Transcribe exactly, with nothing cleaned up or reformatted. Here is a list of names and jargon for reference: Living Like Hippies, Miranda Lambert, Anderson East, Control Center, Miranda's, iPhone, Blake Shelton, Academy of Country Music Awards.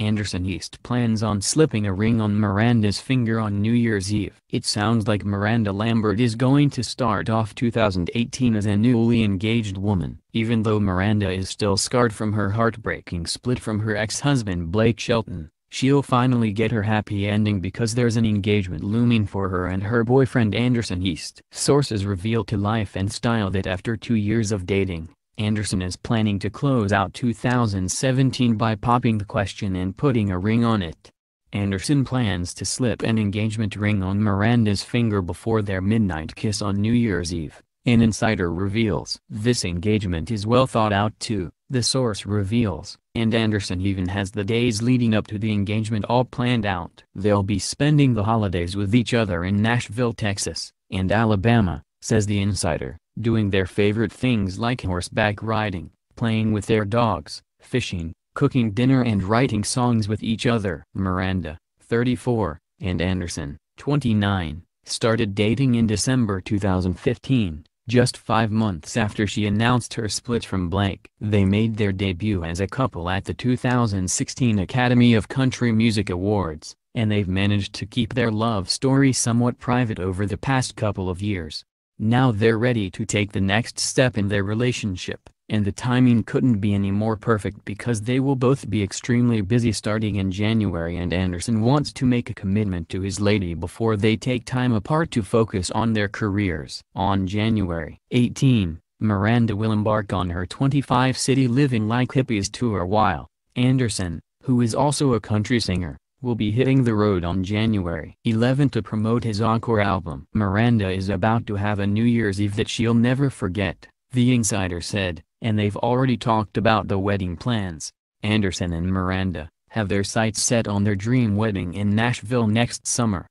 Anderson East plans on slipping a ring on Miranda's finger on New Year's Eve. It sounds like Miranda Lambert is going to start off two thousand eighteen as a newly engaged woman. Even though Miranda is still scarred from her heartbreaking split from her ex-husband Blake Shelton, she'll finally get her happy ending because there's an engagement looming for her and her boyfriend Anderson East. Sources reveal to Life and Style that after two years of dating, Anderson is planning to close out two thousand seventeen by popping the question and putting a ring on it. Anderson plans to slip an engagement ring on Miranda's finger before their midnight kiss on New Year's Eve, an insider reveals. This engagement is well thought out too, the source reveals, and Anderson even has the days leading up to the engagement all planned out. They'll be spending the holidays with each other in Nashville, Texas, and Alabama, says the insider, doing their favorite things like horseback riding, playing with their dogs, fishing, cooking dinner and writing songs with each other. Miranda, thirty-four, and Anderson, twenty-nine, started dating in December two thousand fifteen, just five months after she announced her split from Blake. They made their debut as a couple at the two thousand sixteen Academy of Country Music Awards, and they've managed to keep their love story somewhat private over the past couple of years. Now they're ready to take the next step in their relationship, and the timing couldn't be any more perfect because they will both be extremely busy starting in January, and Anderson wants to make a commitment to his lady before they take time apart to focus on their careers. On January eighteenth, Miranda will embark on her twenty-five city Living Like Hippies tour, while Anderson, who is also a country singer, will be hitting the road on January eleventh to promote his encore album. Miranda is about to have a New Year's Eve that she'll never forget, the insider said, and they've already talked about the wedding plans. Anderson and Miranda have their sights set on their dream wedding in Nashville next summer.